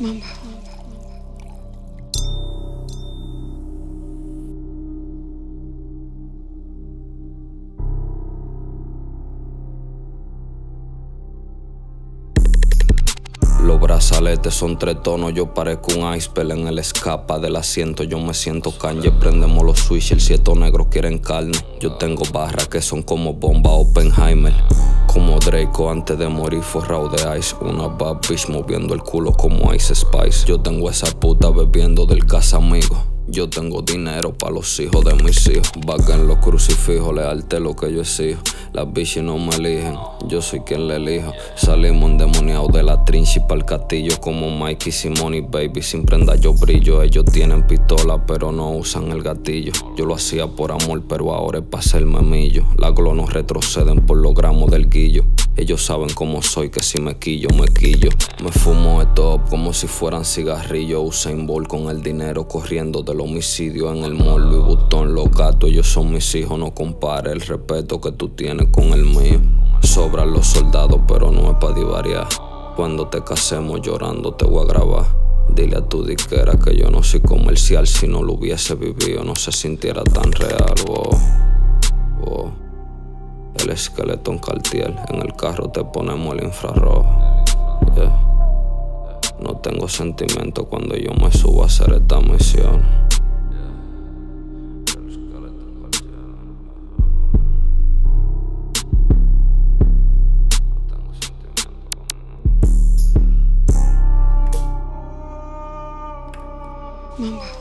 Mamá. Los brazaletes son tres tonos, yo parezco un iceberg en el escapa del asiento. Yo me siento Kanye, prendemos los switches, si estos negros quieren carne. Yo tengo barras que son como bomba Oppenheimer. Como Draco antes de morir forrado de ice. Una bad bitch moviendo el culo como Ice Spice. Yo tengo esa puta bebiendo del casamigo. Yo tengo dinero para los hijos de mis hijos. Vaga en los crucifijos, lealté lo que yo exijo. Las bichis no me eligen, yo soy quien le elijo. Salimos endemoniados de la trinchi pa'l castillo. Como Mikey, Simone y Baby, sin prenda yo brillo. Ellos tienen pistola pero no usan el gatillo. Yo lo hacía por amor pero ahora es pa' hacerme millo. Las glonos retroceden por los gramos del guillo. Ellos saben cómo soy, que si me quillo, me quillo. Me fumo esto como si fueran cigarrillos. Usain Bolt con el dinero corriendo del homicidio en el morro y botón, los gatos, ellos son mis hijos, no compare el respeto que tú tienes con el mío. Sobran los soldados, pero no es pa' divariar. Cuando te casemos llorando te voy a grabar. Dile a tu disquera que yo no soy comercial, si no lo hubiese vivido no se sintiera tan real. Oh, oh. El esqueleto en Cartier, en el carro te ponemos el infrarrojo. Yeah. No tengo sentimiento cuando yo me subo a hacer esta misión. Mamá.